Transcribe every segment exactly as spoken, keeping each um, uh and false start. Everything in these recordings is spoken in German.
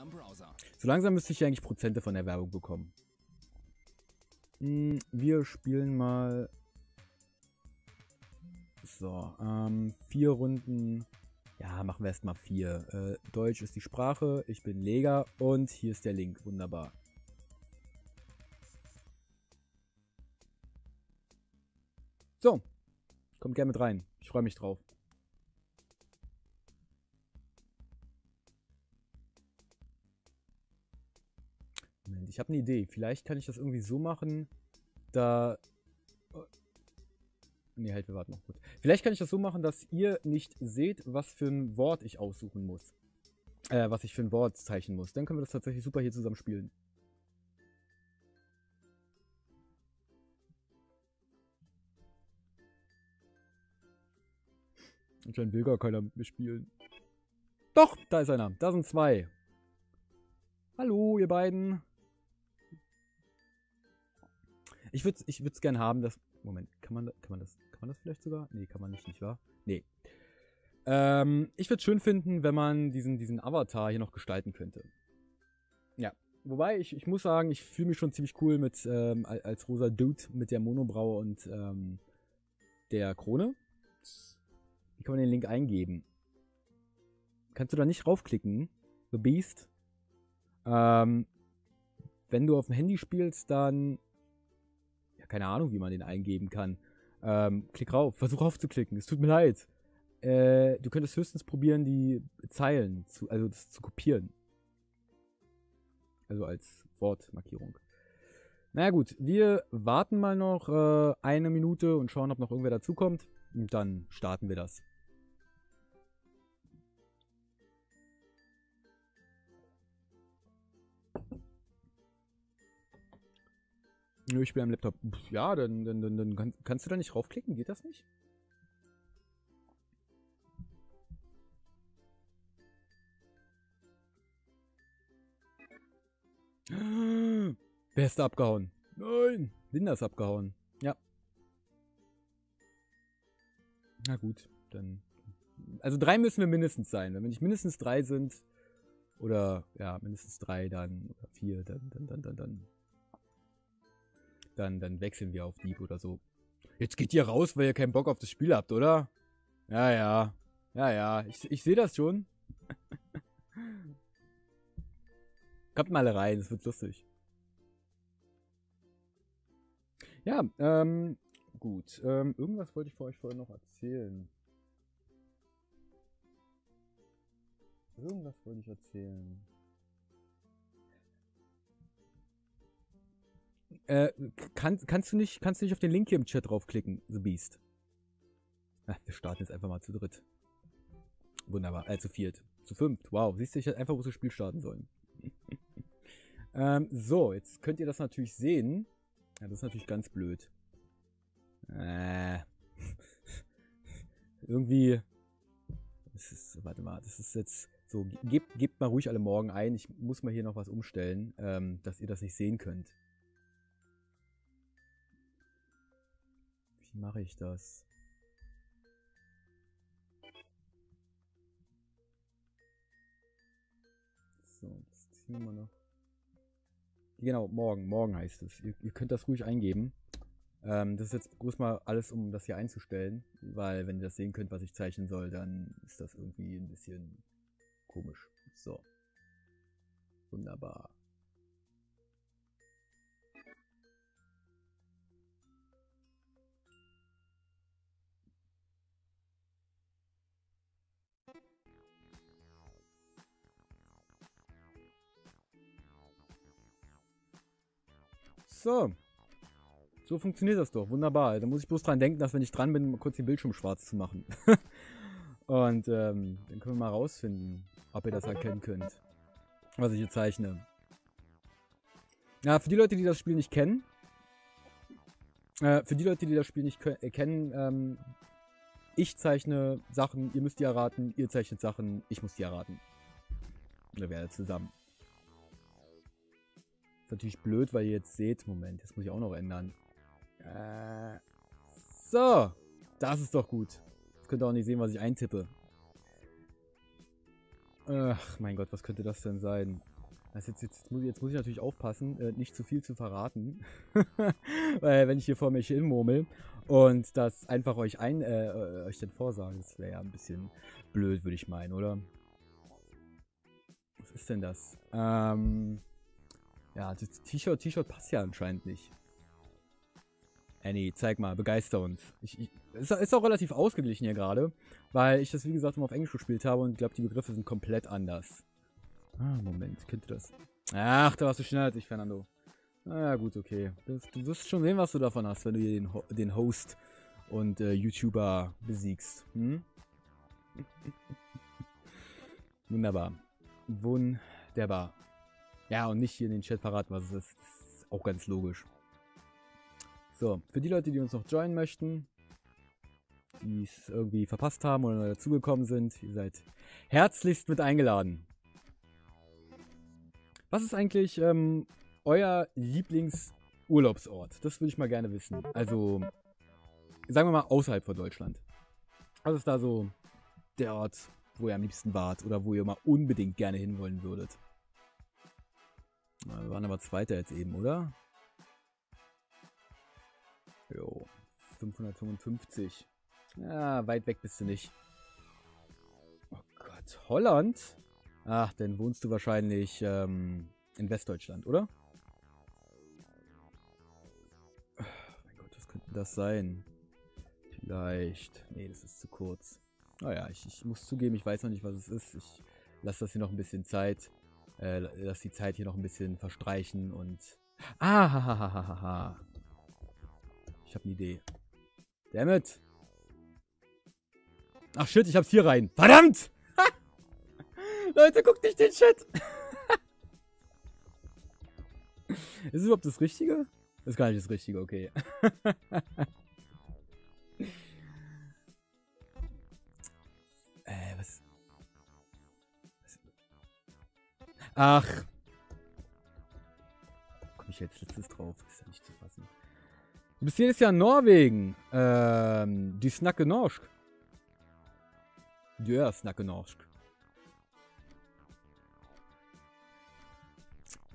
oder im Browser. So langsam müsste ich ja eigentlich Prozente von der Werbung bekommen. Hm, wir spielen mal... So, ähm, vier Runden... Ja, machen wir erstmal vier. Äh, Deutsch ist die Sprache, ich bin Lega und hier ist der Link. Wunderbar. So, kommt gerne mit rein. Ich freue mich drauf. Moment, ich habe eine Idee. Vielleicht kann ich das irgendwie so machen, da... Nee, halt, wir warten noch kurz. Vielleicht kann ich das so machen, dass ihr nicht seht, was für ein Wort ich aussuchen muss. Äh, was ich für ein Wort zeichnen muss. Dann können wir das tatsächlich super hier zusammen spielen. Anscheinend will gar keiner mit mir spielen. Doch, da ist einer. Da sind zwei. Hallo, ihr beiden. Ich würde es ich würd's gern haben, dass... Moment, kann man, kann man das kann man das vielleicht sogar? Nee, kann man nicht, nicht wahr? Nee. Ähm, ich würde es schön finden, wenn man diesen, diesen Avatar hier noch gestalten könnte. Ja, wobei ich, ich muss sagen, ich fühle mich schon ziemlich cool mit ähm, als rosa Dude mit der Monobraue und ähm, der Krone. Wie kann man den Link eingeben? Kannst du da nicht raufklicken? The Beast. Ähm, wenn du auf dem Handy spielst, dann... Keine Ahnung, wie man den eingeben kann. Ähm, klick rauf. Versuch raufzuklicken. Es tut mir leid. Äh, du könntest höchstens probieren, die Zeilen zu, also das zu kopieren. Also als Wortmarkierung. Naja gut, wir warten mal noch äh, eine Minute und schauen, ob noch irgendwer dazukommt. Und dann starten wir das. Ich bin am Laptop. Ja, dann, dann, dann, dann kannst du da nicht raufklicken. Geht das nicht? Wer ist da abgehauen? Nein! Linda ist abgehauen. Ja. Na gut, dann... Also drei müssen wir mindestens sein. Wenn wir nicht mindestens drei sind, oder ja, mindestens drei, dann oder vier, dann, dann, dann, dann, dann. Dann, dann wechseln wir auf Deep oder so. Jetzt geht ihr raus, weil ihr keinen Bock auf das Spiel habt, oder? Ja, ja. Ja, ja. Ich, ich sehe das schon. Kommt mal rein, es wird lustig. Ja, ähm, gut. Ähm, irgendwas wollte ich für euch vorher noch erzählen. Irgendwas wollte ich erzählen. Äh, kann, kannst du nicht, kannst du nicht auf den Link hier im Chat draufklicken, The Beast? Ach, wir starten jetzt einfach mal zu dritt. Wunderbar, äh, zu viert. Zu fünft, wow. Siehst du, ich hätte einfach bloß das Spiel starten sollen. ähm, so, jetzt könnt ihr das natürlich sehen. Ja, das ist natürlich ganz blöd. Äh. Irgendwie... Das ist, warte mal, das ist jetzt... So, gebt, gebt mal ruhig alle morgen ein. Ich muss mal hier noch was umstellen, ähm, dass ihr das nicht sehen könnt. Wie mache ich das? So, das ziehen wir noch. Genau, morgen. Morgen heißt es. Ihr, ihr könnt das ruhig eingeben. Ähm, das ist jetzt groß mal alles, um das hier einzustellen. Weil, wenn ihr das sehen könnt, was ich zeichnen soll, dann ist das irgendwie ein bisschen komisch. So. Wunderbar. So, so funktioniert das doch. Wunderbar. Da muss ich bloß dran denken, dass wenn ich dran bin, mal kurz den Bildschirm schwarz zu machen. Und ähm, dann können wir mal rausfinden, ob ihr das erkennen könnt, was ich hier zeichne. Ja, für die Leute, die das Spiel nicht kennen, äh, für die Leute, die das Spiel nicht kennen, ähm, ich zeichne Sachen, ihr müsst die erraten, ihr zeichnet Sachen, ich muss die erraten. Oder wir alle zusammen. Natürlich blöd, weil ihr jetzt seht, Moment, das muss ich auch noch ändern. Äh, so, das ist doch gut. Jetzt könnt ihr auch nicht sehen, was ich eintippe. Ach, mein Gott, was könnte das denn sein? Das jetzt, jetzt, jetzt, muss ich, jetzt muss ich natürlich aufpassen, äh, nicht zu viel zu verraten. Weil wenn ich hier vor mich hinmurmel und das einfach euch ein, äh, euch denn vorsage, das wäre ja ein bisschen blöd, würde ich meinen, oder? Was ist denn das? Ähm, ja, das T-Shirt, T-Shirt passt ja anscheinend nicht. Annie, zeig mal, begeister uns. Ich, ich, ist, ist auch relativ ausgeglichen hier gerade, weil ich das, wie gesagt, immer auf Englisch gespielt habe und ich glaube, die Begriffe sind komplett anders. Ah, Moment, könnte das... Ach, da warst du schneller als ich, Fernando. Na ah, gut, okay. Das, du wirst schon sehen, was du davon hast, wenn du hier den, Ho den Host und äh, YouTuber besiegst. Hm? Wunderbar. Wunderbar. Ja, und nicht hier in den Chat verraten, was es ist. Das ist auch ganz logisch. So, für die Leute, die uns noch joinen möchten, die es irgendwie verpasst haben oder dazugekommen sind, ihr seid herzlichst mit eingeladen. Was ist eigentlich ähm, euer Lieblingsurlaubsort? Das würde ich mal gerne wissen. Also, sagen wir mal außerhalb von Deutschland. Was ist da so der Ort, wo ihr am liebsten wart oder wo ihr mal unbedingt gerne hinwollen würdet? Na, wir waren aber Zweiter jetzt eben, oder? Jo, fünfhundertfünfundfünfzig. Ja, weit weg bist du nicht. Oh Gott, Holland? Ach, dann wohnst du wahrscheinlich ähm, in Westdeutschland, oder? Oh mein Gott, was könnte das sein? Vielleicht... Nee, das ist zu kurz. Naja, ich, ich muss zugeben, ich weiß noch nicht, was es ist. Ich lasse das hier noch ein bisschen Zeit. Äh, lasse die Zeit hier noch ein bisschen verstreichen und... Ah, ha, ha, ha, ha, ha. Ich habe eine Idee. Dammit! Ach shit, ich hab's hier rein. Verdammt! Ha! Leute, guckt nicht den Shit! Ist das überhaupt das Richtige? Das ist gar nicht das Richtige, okay. äh, was? was? Ach! Komm ich jetzt letztes drauf? Das ist ja nicht zu fassen. Du bist jedes Jahr in Norwegen. Ähm, die Snakke Norsk. Ja, Snakke Norsk.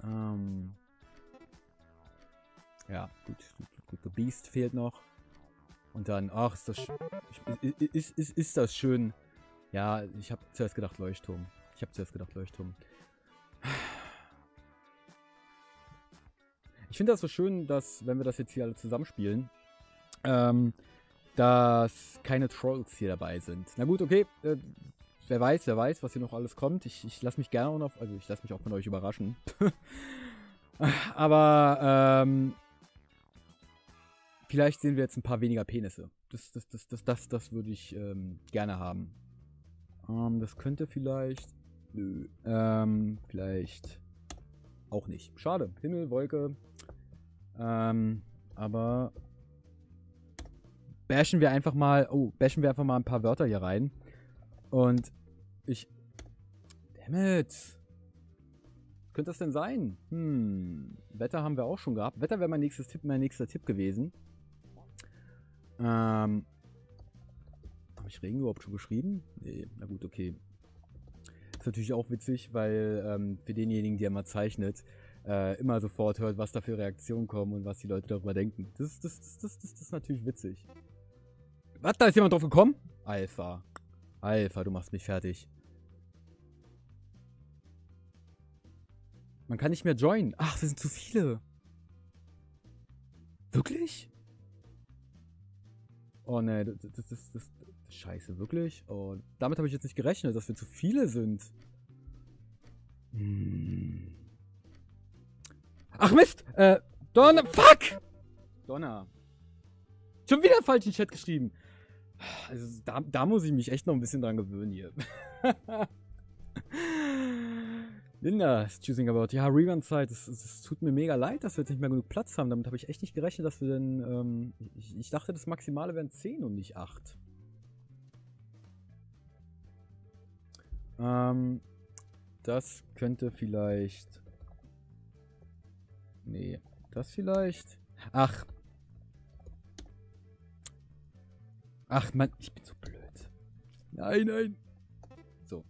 Ähm. Ja, gut, gut, gut. The Beast fehlt noch. Und dann, ach, ist das, ist, ist, ist das schön. Ja, ich habe zuerst gedacht Leuchtturm. Ich habe zuerst gedacht Leuchtturm. Ich finde das so schön, dass, wenn wir das jetzt hier alle zusammenspielen, ähm, dass keine Trolls hier dabei sind. Na gut, okay, äh, wer weiß, wer weiß, was hier noch alles kommt. Ich, ich lasse mich gerne auch noch, also ich lasse mich auch von euch überraschen. Aber ähm, vielleicht sehen wir jetzt ein paar weniger Penisse. Das, das, das, das, das, das würde ich ähm, gerne haben. Ähm, das könnte vielleicht... Nö. Ähm, vielleicht... Auch nicht. Schade. Himmel, Wolke. Ähm, aber bashen wir einfach mal, oh, bashen wir einfach mal ein paar Wörter hier rein. Und ich, dammit. Was könnte das denn sein? Hm, Wetter haben wir auch schon gehabt. Wetter wäre mein nächstes Tipp, mein nächster Tipp gewesen. Ähm, habe ich Regen überhaupt schon geschrieben? Nee, na gut, okay. Natürlich auch witzig, weil ähm, für denjenigen, der mal zeichnet, äh, immer sofort hört, was da für Reaktionen kommen und was die Leute darüber denken. Das, das, das, das, das, das ist natürlich witzig. Was, da ist jemand drauf gekommen? Alpha. Alpha, du machst mich fertig. Man kann nicht mehr joinen. Ach, das sind zu viele. Wirklich? Oh ne, das, das, das, das Scheiße, wirklich? Oh, damit habe ich jetzt nicht gerechnet, dass wir zu viele sind. Hm. Ach Mist! Äh, Donner... Fuck! Donner. Schon wieder falsch in den Chat geschrieben. Also, da, da muss ich mich echt noch ein bisschen dran gewöhnen hier. Linda is choosing about. Ja, Rerun-Zeit, es tut mir mega leid, dass wir jetzt nicht mehr genug Platz haben. Damit habe ich echt nicht gerechnet, dass wir denn... Ähm, ich, ich dachte, das Maximale wären zehn und nicht acht. Ähm, das könnte vielleicht... Nee, das vielleicht... Ach. Ach, Mann, ich bin so blöd. Nein, nein. So.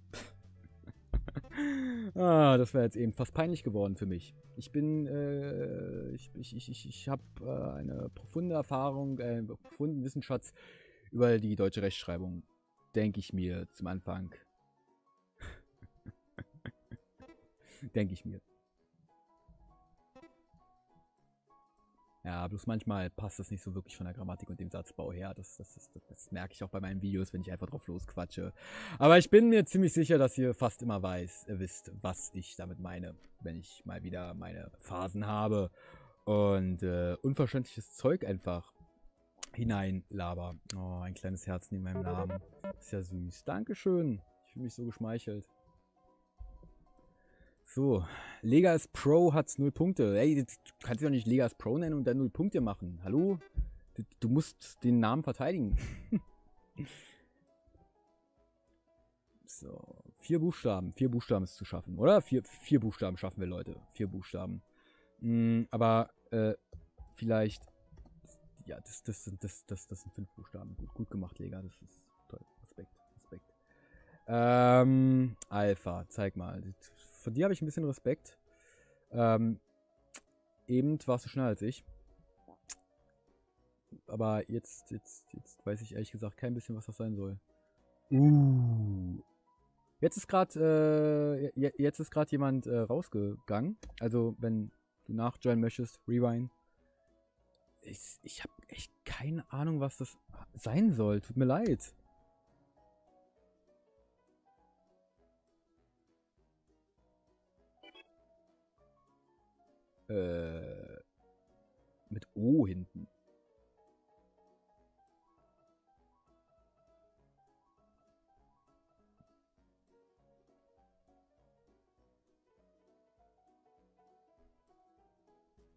Ah, das wäre jetzt eben fast peinlich geworden für mich. Ich bin, äh, ich, ich, ich, ich habe äh, eine profunde Erfahrung, äh, einen profunden Wissensschatz über die deutsche Rechtschreibung, denke ich mir zum Anfang. Denke ich mir. Ja, bloß manchmal passt das nicht so wirklich von der Grammatik und dem Satzbau her. Das, das, das, das merke ich auch bei meinen Videos, wenn ich einfach drauf losquatsche. Aber ich bin mir ziemlich sicher, dass ihr fast immer weiß, äh, wisst, was ich damit meine, wenn ich mal wieder meine Phasen habe und äh, unverständliches Zeug einfach hineinlaber. Oh, ein kleines Herz neben meinem Namen. Ist ja süß. Dankeschön. Ich fühle mich so geschmeichelt. So, Lega ist Pro, hat's null Punkte. Ey, du kannst dich doch nicht Lega ist Pro nennen und dann null Punkte machen. Hallo? Du, du musst den Namen verteidigen. So, vier Buchstaben. Vier Buchstaben ist zu schaffen, oder? Vier, vier Buchstaben schaffen wir, Leute. Vier Buchstaben. Mhm, aber, äh, vielleicht... Ja, das, das, das, das, das sind fünf Buchstaben. Gut, gut gemacht, Lega. Das ist toll. Respekt, Respekt. Ähm, Alpha, zeig mal. Von dir habe ich ein bisschen Respekt. Ähm, eben warst du schneller als ich. Aber jetzt, jetzt, jetzt weiß ich ehrlich gesagt kein bisschen, was das sein soll. Uh. Jetzt ist gerade äh, jetzt ist gerade jemand äh, rausgegangen. Also wenn du nachjoinen möchtest, rewind. Ich, ich habe echt keine Ahnung, was das sein soll. Tut mir leid. Äh, mit O hinten.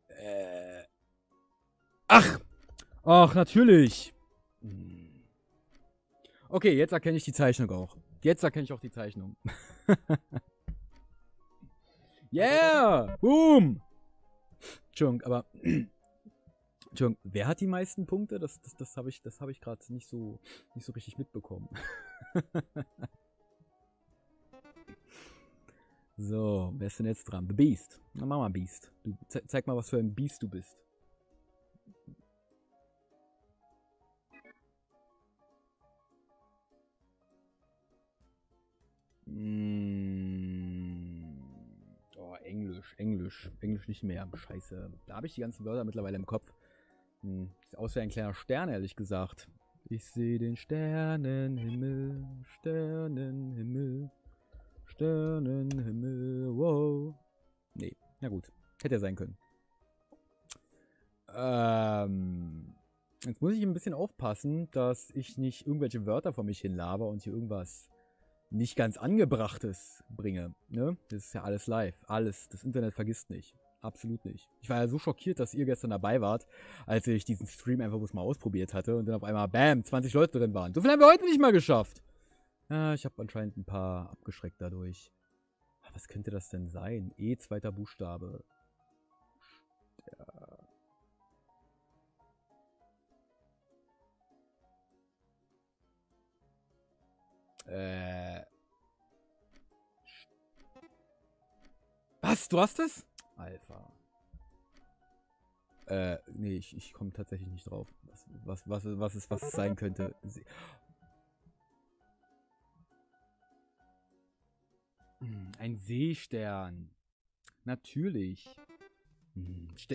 Äh. Ach! Ach, natürlich! Okay, jetzt erkenne ich die Zeichnung auch. Jetzt erkenne ich auch die Zeichnung. Yeah! Boom! Entschuldigung, aber Entschuldigung, wer hat die meisten Punkte? Das, das, das habe ich, hab ich gerade nicht so, nicht so richtig mitbekommen. So, wer ist denn jetzt dran? The Beast. Na, mach mal Beast. Du, ze zeig mal, was für ein Beast du bist. Englisch, Englisch, Englisch nicht mehr. Scheiße. Da habe ich die ganzen Wörter mittlerweile im Kopf. Hm, sieht aus wie ein kleiner Stern, ehrlich gesagt. Ich sehe den Sternenhimmel, Sternenhimmel, Sternenhimmel, wow. Nee, na gut. Hätte er sein können. Ähm, jetzt muss ich ein bisschen aufpassen, dass ich nicht irgendwelche Wörter vor mich hin laber und hier irgendwas... nicht ganz Angebrachtes bringe, ne? Das ist ja alles live, alles. Das Internet vergisst nicht, absolut nicht. Ich war ja so schockiert, dass ihr gestern dabei wart, als ich diesen Stream einfach bloß mal ausprobiert hatte und dann auf einmal, bam, zwanzig Leute drin waren. So viel haben wir heute nicht mal geschafft. Ja, ich habe anscheinend ein paar abgeschreckt dadurch. Was könnte das denn sein? E, zweiter Buchstabe. Ja. Was? Du hast es? Alpha. Äh, nee, ich, ich komme tatsächlich nicht drauf. Was, was, was, was, ist, was es sein könnte. Ein Seestern. Natürlich.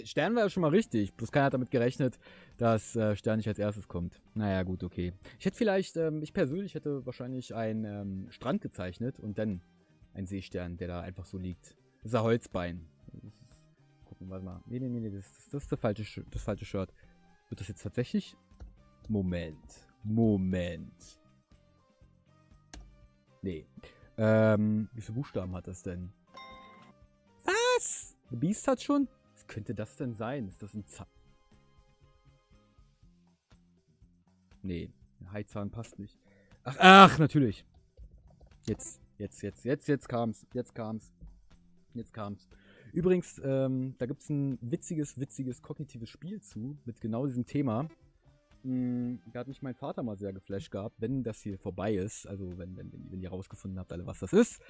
Stern war ja schon mal richtig, bloß keiner hat damit gerechnet, dass äh, Stern nicht als erstes kommt. Naja, gut, okay. Ich hätte vielleicht, ähm, ich persönlich hätte wahrscheinlich einen ähm, Strand gezeichnet und dann einen Seestern, der da einfach so liegt. Das ist ein Holzbein. Gucken wir mal. Nee, nee, nee, das, das ist das falsche, das falsche Shirt. Wird das jetzt tatsächlich? Moment. Moment. Nee. Ähm, wie viele Buchstaben hat das denn? Was? The Beast hat schon? Was könnte das denn sein? Ist das ein Zahn? Nee, ein Haizahn passt nicht. Ach, ach, natürlich. Jetzt, jetzt, jetzt, jetzt, jetzt kam's. Jetzt kam's. Jetzt kam's. Übrigens, ähm, da gibt's ein witziges, witziges, kognitives Spiel zu, mit genau diesem Thema. Hm, da hat mich mein Vater mal sehr geflasht gehabt, wenn das hier vorbei ist. Also, wenn, wenn, wenn ihr rausgefunden habt, alle, was das ist.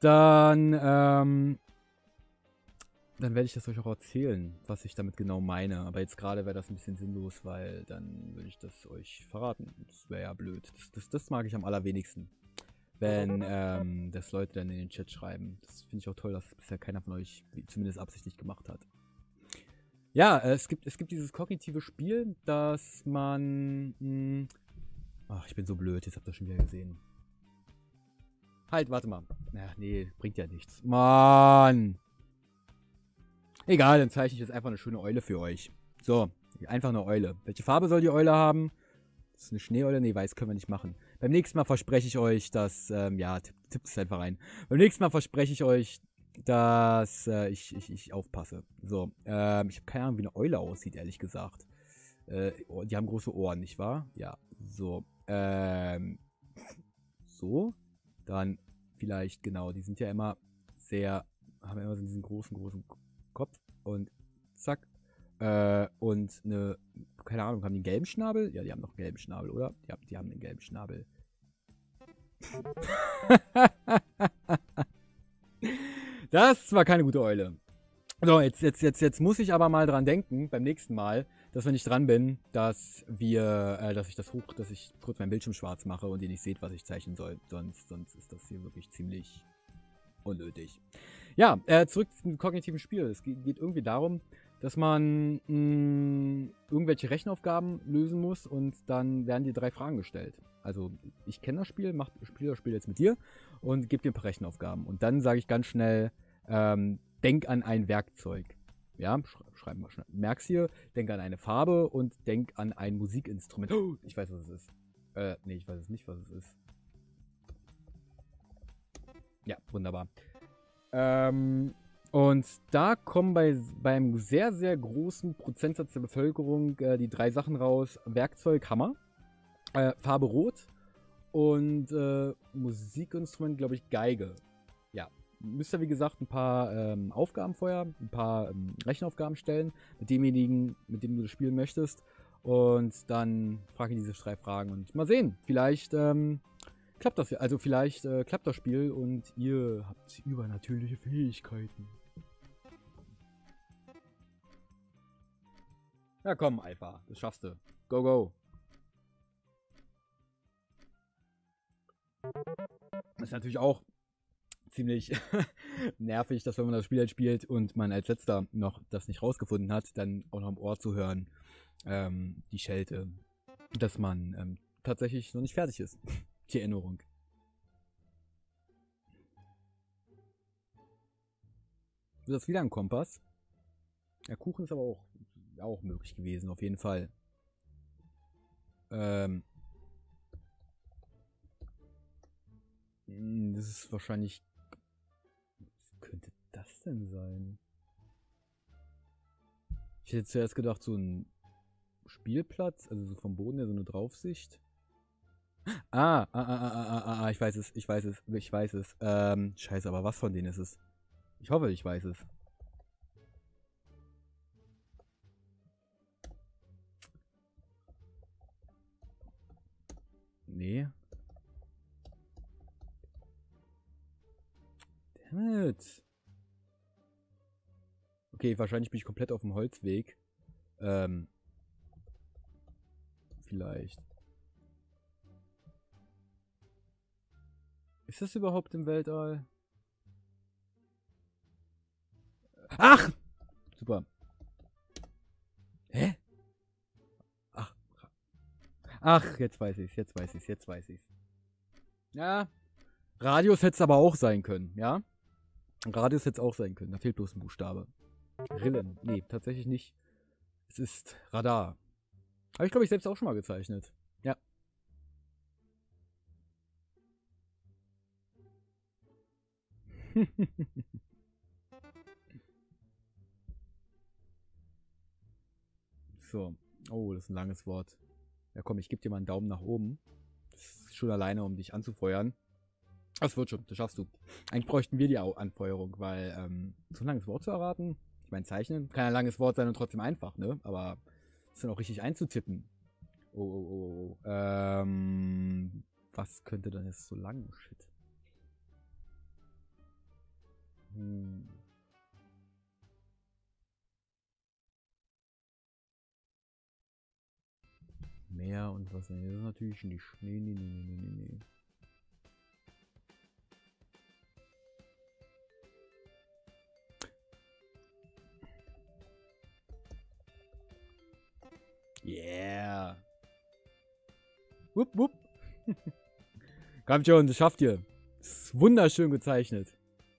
Dann, ähm, dann werde ich das euch auch erzählen, was ich damit genau meine. Aber jetzt gerade wäre das ein bisschen sinnlos, weil dann würde ich das euch verraten. Das wäre ja blöd. Das, das, das mag ich am allerwenigsten, wenn ähm, das Leute dann in den Chat schreiben. Das finde ich auch toll, dass es bisher keiner von euch zumindest absichtlich gemacht hat. Ja, es gibt, es gibt dieses kognitive Spiel, dass man... Mh, ach, ich bin so blöd, jetzt habt ihr das schon wieder gesehen. Halt, warte mal. Ach nee, bringt ja nichts. Mann! Egal, dann zeichne ich jetzt einfach eine schöne Eule für euch. So, einfach eine Eule. Welche Farbe soll die Eule haben? Ist das eine Schneeeule? Nee, weiß können wir nicht machen. Beim nächsten Mal verspreche ich euch, dass... Ähm, ja, tipp, tippt es einfach rein. Beim nächsten Mal verspreche ich euch... dass äh, ich, ich, ich aufpasse. So, ähm, ich habe keine Ahnung, wie eine Eule aussieht, ehrlich gesagt. Äh, die haben große Ohren, nicht wahr? Ja, so. Ähm, so, dann vielleicht, genau, die sind ja immer sehr, haben immer so diesen großen, großen Kopf und zack. Äh, und eine, keine Ahnung, haben die einen gelben Schnabel? Ja, die haben noch einen gelben Schnabel, oder? Ja, die haben einen gelben Schnabel. Das war keine gute Eule. So, jetzt, jetzt, jetzt, jetzt muss ich aber mal dran denken, beim nächsten Mal, dass wenn ich dran bin, dass wir, äh, dass ich das hoch, dass ich kurz meinen Bildschirm schwarz mache und ihr nicht seht, was ich zeichnen soll. Sonst, sonst ist das hier wirklich ziemlich unnötig. Ja, äh, zurück zum kognitiven Spiel. Es geht irgendwie darum, dass man mh, irgendwelche Rechenaufgaben lösen muss und dann werden dir drei Fragen gestellt. Also, ich kenne das Spiel, mach, spiele das Spiel jetzt mit dir und gebe dir ein paar Rechenaufgaben. Und dann sage ich ganz schnell, ähm, denk an ein Werkzeug. Ja, schreiben wir schnell. Merk's hier, denk an eine Farbe und denk an ein Musikinstrument. Oh, ich weiß, was es ist. Äh, nee, ich weiß es nicht, was es ist. Ja, wunderbar. Ähm, und da kommen bei, bei einem sehr, sehr großen Prozentsatz der Bevölkerung äh, die drei Sachen raus. Werkzeug, Hammer. Äh, Farbe Rot und äh, Musikinstrument, glaube ich, Geige. Ja, müsst ihr, wie gesagt, ein paar ähm, Aufgaben vorher, ein paar ähm, Rechenaufgaben stellen mit demjenigen, mit dem du das spielen möchtest. Und dann frage ich diese drei Fragen und mal sehen, vielleicht ähm, klappt das, also vielleicht äh, klappt das Spiel und ihr habt übernatürliche Fähigkeiten. Ja komm, Alpha, das schaffst du. Go, go. Das ist natürlich auch ziemlich nervig, dass wenn man das Spiel halt spielt und man als letzter noch das nicht rausgefunden hat, dann auch noch im Ohr zu hören, ähm, die Schelte, dass man ähm, tatsächlich noch nicht fertig ist. Die Erinnerung. Ist das wieder ein Kompass? Der Kuchen ist aber auch, auch möglich gewesen, auf jeden Fall. Ähm... Das ist wahrscheinlich... Was könnte das denn sein? Ich hätte zuerst gedacht, so ein Spielplatz, also so vom Boden her, so eine Draufsicht. Ah, ah, ah, ah, ah, ah, ah, ich weiß es, ich weiß es, ich weiß es. Ähm, scheiße, aber was von denen ist es? Ich hoffe, ich weiß es. Nee. Okay, wahrscheinlich bin ich komplett auf dem Holzweg. Ähm, vielleicht. Ist das überhaupt im Weltall? Ach! Super. Hä? Ach. Ach, jetzt weiß ich's, jetzt weiß ich's, jetzt weiß ich's. Ja. Radius hätte es aber auch sein können, ja? Radius hätte es auch sein können. Da fehlt bloß ein Buchstabe. Rillen. Nee, tatsächlich nicht. Es ist Radar. Habe ich, glaube ich, selbst auch schon mal gezeichnet. Ja. So. Oh, das ist ein langes Wort. Ja komm, ich gebe dir mal einen Daumen nach oben. Das ist schon alleine, um dich anzufeuern. Das wird schon, das schaffst du. Eigentlich bräuchten wir die Anfeuerung, weil ähm, so ein langes Wort zu erraten, ich meine zeichnen, kann ein langes Wort sein und trotzdem einfach, ne? Aber ist dann auch richtig einzutippen. Oh, oh, oh, oh. Ähm, was könnte dann jetzt so lang? Shit. Hm. Meer und was denn? Das ist natürlich nicht. Nee, nee, nee, nee, nee, nee. Yeah. Wupp, wupp. Kommt schon, das schafft ihr. Ist wunderschön gezeichnet.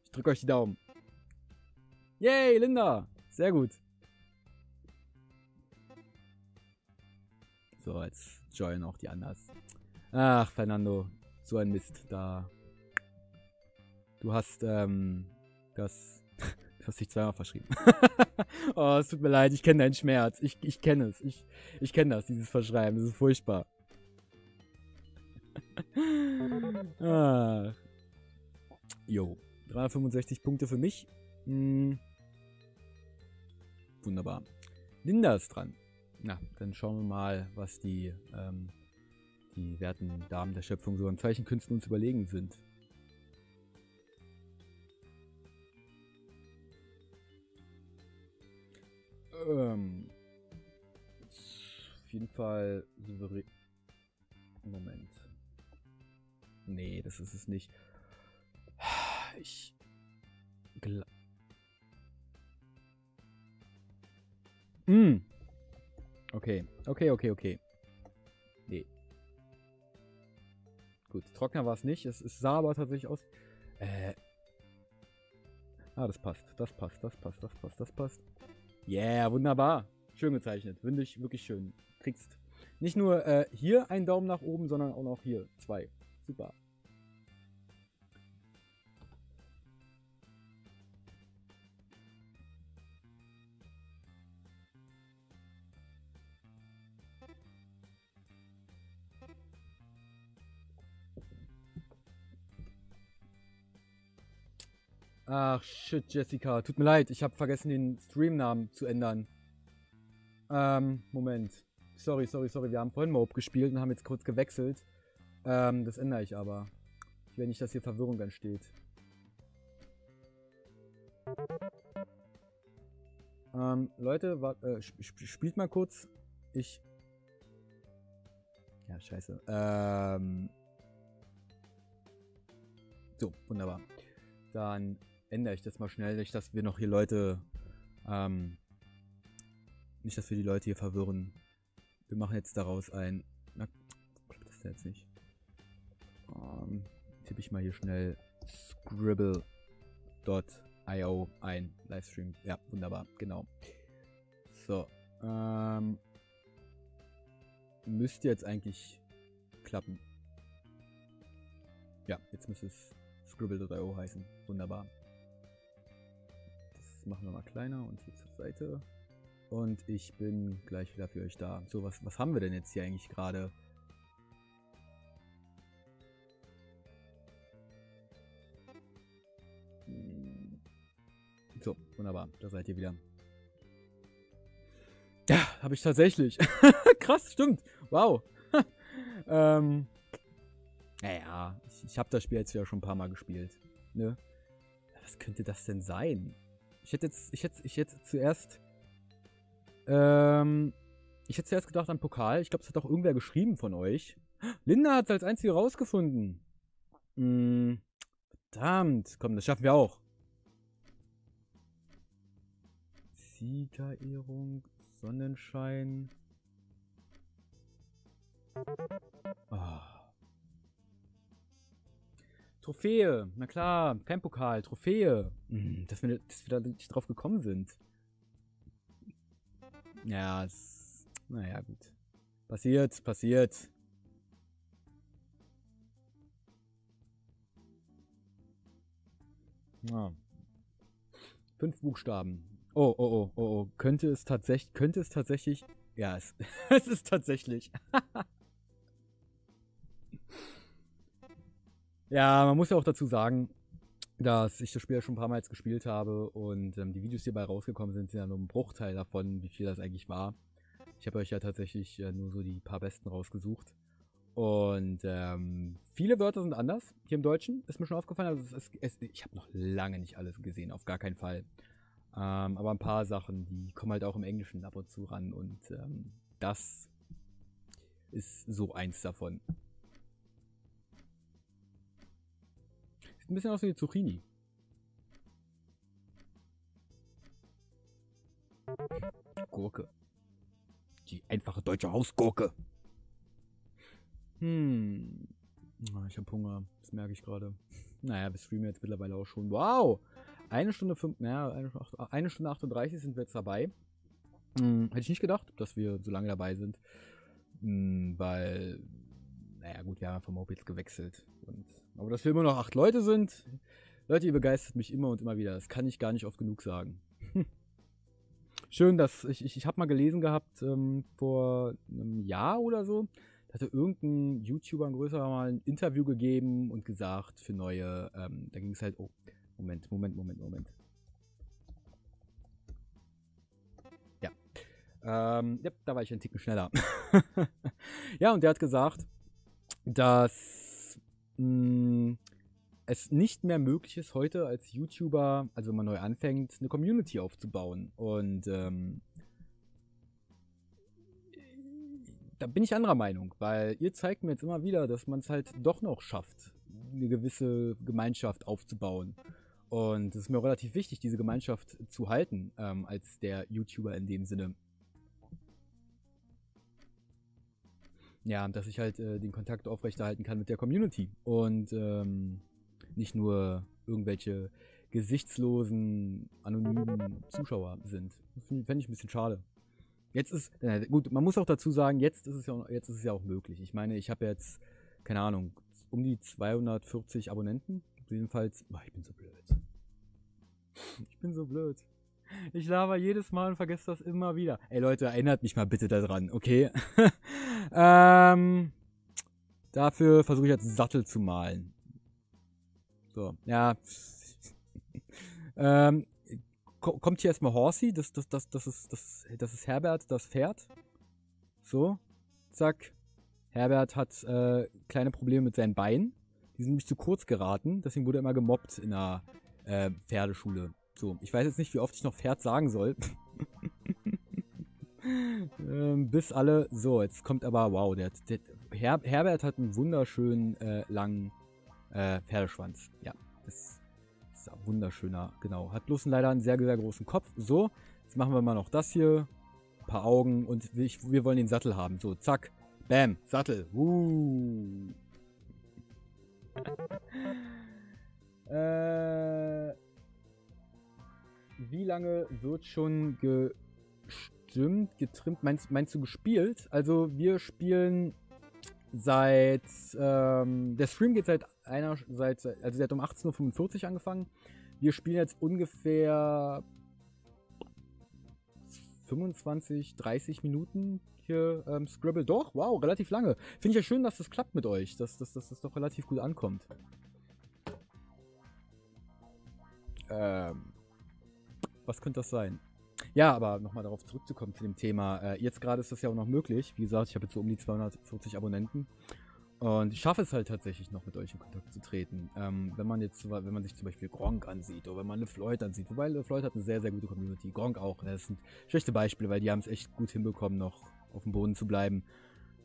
Ich drücke euch die Daumen. Yay, Linda. Sehr gut. So, jetzt joinen auch die anders. Ach, Fernando. So ein Mist. Da. Du hast, ähm, das... Du hast dich zweimal verschrieben. Oh, es tut mir leid, ich kenne deinen Schmerz. Ich, ich kenne es. Ich, ich kenne das, dieses Verschreiben. Das ist furchtbar. Ach. Jo. dreihundertfünfundsechzig Punkte für mich. Hm. Wunderbar. Linda ist dran. Na, dann schauen wir mal, was die, ähm, die werten Damen der Schöpfung so an Zeichenkünsten uns überlegen sind. Ähm, auf jeden Fall souverän. Moment. Nee, das ist es nicht. Ich glaube. Mm. Okay, okay, okay, okay. Nee. Gut, trockener war es nicht. Es, es sah aber tatsächlich aus. Äh. Ah, das passt. Das passt, das passt, das passt, das passt. Yeah, wunderbar. Schön gezeichnet. Finde ich wirklich schön. Kriegst nicht nur äh, hier einen Daumen nach oben, sondern auch noch hier zwei. Super. Ach, shit, Jessica. Tut mir leid, ich habe vergessen, den Streamnamen zu ändern. Ähm, Moment. Sorry, sorry, sorry. Wir haben vorhin Mope gespielt und haben jetzt kurz gewechselt. Ähm, das ändere ich aber. Ich will nicht, dass hier Verwirrung entsteht. Ähm, Leute, wart, äh, sp sp spielt mal kurz. Ich... Ja, scheiße. Ähm... So, wunderbar. Dann... ändere ich das mal schnell, nicht, dass wir noch hier Leute, ähm, nicht, dass wir die Leute hier verwirren. Wir machen jetzt daraus ein, na, klappt das denn jetzt nicht? Ähm, tippe ich mal hier schnell skribbl Punkt i o ein, Livestream, ja, wunderbar, genau. So, ähm, müsste jetzt eigentlich klappen. Ja, jetzt müsste es skribbl Punkt i o heißen, wunderbar. Machen wir mal kleiner und hier zur Seite. Und ich bin gleich wieder für euch da. So, was, was haben wir denn jetzt hier eigentlich gerade? So, wunderbar. Da seid ihr wieder. Ja, habe ich tatsächlich. Krass, stimmt. Wow. ähm, naja, ich, ich habe das Spiel jetzt ja schon ein paar Mal gespielt. Ne? Was könnte das denn sein? Ich hätte jetzt, ich hätte, ich hätte zuerst, ähm, ich hätte zuerst gedacht an Pokal. Ich glaube, es hat auch irgendwer geschrieben von euch. Linda hat es als einzige rausgefunden. Hm, verdammt. Komm, das schaffen wir auch. Siegerehrung, Sonnenschein. Oh. Trophäe, na klar, kein Pokal, Trophäe. Hm, dass, wir, dass wir da nicht drauf gekommen sind. Ja, es, naja, gut. Passiert, passiert. Ah. Fünf Buchstaben. Oh, oh, oh, oh, oh. Könnte es tatsächlich, könnte es tatsächlich... Ja, es, es ist tatsächlich. Ja, man muss ja auch dazu sagen, dass ich das Spiel ja schon ein paar Mal jetzt gespielt habe und ähm, die Videos, die dabei rausgekommen sind, sind ja nur ein Bruchteil davon, wie viel das eigentlich war. Ich habe euch ja tatsächlich äh, nur so die paar besten rausgesucht Und ähm, viele Wörter sind anders hier im Deutschen, ist mir schon aufgefallen. Also es ist, es, ich habe noch lange nicht alles gesehen, auf gar keinen Fall. Ähm, aber ein paar Sachen, die kommen halt auch im Englischen ab und zu ran. Und ähm, das ist so eins davon. Sieht ein bisschen aus wie eine Zucchini. Gurke. Die einfache deutsche Hausgurke. Hm. Ich habe Hunger. Das merke ich gerade. Naja, wir streamen jetzt mittlerweile auch schon. Wow! Eine Stunde fünf, naja, eine Stunde achtunddreißig sind wir jetzt dabei. Hm, hätte ich nicht gedacht, dass wir so lange dabei sind. Hm, weil, naja gut, wir haben vom Mope jetzt gewechselt. Und, aber dass wir immer noch acht Leute sind. Leute, ihr begeistert mich immer und immer wieder. Das kann ich gar nicht oft genug sagen. Hm. Schön, dass ich, ich, ich habe mal gelesen gehabt, ähm, vor einem Jahr oder so, hatte irgendein YouTuber, ein größerer, mal ein Interview gegeben und gesagt, für neue, ähm, da ging es halt, oh, Moment, Moment, Moment, Moment. Ja, ähm, ja, da war ich ein Ticken schneller. Ja, und der hat gesagt, dass mh, es nicht mehr möglich ist, heute als YouTuber, also wenn man neu anfängt, eine Community aufzubauen. Und, ähm, da bin ich anderer Meinung, weil ihr zeigt mir jetzt immer wieder, dass man es halt doch noch schafft, eine gewisse Gemeinschaft aufzubauen. Und es ist mir relativ wichtig, diese Gemeinschaft zu halten, ähm, als der YouTuber in dem Sinne. Ja, dass ich halt äh, den Kontakt aufrechterhalten kann mit der Community. Und ähm, nicht nur irgendwelche gesichtslosen, anonymen Zuschauer sind. Das fände ich ein bisschen schade. Jetzt ist, na gut, man muss auch dazu sagen, jetzt ist es ja, jetzt ist es ja auch möglich. Ich meine, ich habe jetzt, keine Ahnung, um die zweihundertvierzig Abonnenten. Jedenfalls, oh, ich bin so blöd. Ich bin so blöd. Ich laber jedes Mal und vergesse das immer wieder. Ey Leute, erinnert mich mal bitte daran, okay? ähm, dafür versuche ich jetzt Sattel zu malen. So, ja. ähm. Kommt hier erstmal Horsey, das, das, das, das, ist, das, das ist Herbert, das Pferd. So, zack. Herbert hat äh, kleine Probleme mit seinen Beinen. Die sind nämlich zu kurz geraten, deswegen wurde er immer gemobbt in der äh, Pferdeschule. So, ich weiß jetzt nicht, wie oft ich noch Pferd sagen soll. ähm, bis alle... So, jetzt kommt aber... Wow, der, der Her Herbert hat einen wunderschönen äh, langen äh, Pferdeschwanz. Ja, das... wunderschöner, genau. Hat bloß leider einen sehr, sehr großen Kopf. So, jetzt machen wir mal noch das hier. Ein paar Augen und ich, wir wollen den Sattel haben. So, zack. Bam, Sattel. Uh. äh, wie lange wird schon gestimmt, getrimmt? Meinst, meinst du gespielt? Also wir spielen seit... Ähm, der Stream geht seit... Einer seit, also der hat um achtzehn Uhr fünfundvierzig angefangen. Wir spielen jetzt ungefähr fünfundzwanzig, dreißig Minuten hier ähm, Skribbl. Doch, wow, relativ lange. Finde ich ja schön, dass das klappt mit euch, dass, dass, dass das doch relativ gut ankommt. Ähm, was könnte das sein? Ja, aber nochmal darauf zurückzukommen zu dem Thema. Äh, jetzt gerade ist das ja auch noch möglich. Wie gesagt, ich habe jetzt so um die zweihundertvierzig Abonnenten. Und ich schaffe es halt tatsächlich noch mit euch in Kontakt zu treten. Ähm, wenn man jetzt, wenn man sich zum Beispiel Gronkh ansieht oder wenn man LeFloyd ansieht. Wobei LeFloyd hat eine sehr, sehr gute Community. Gronkh auch. Das sind schlechte Beispiele, weil die haben es echt gut hinbekommen, noch auf dem Boden zu bleiben.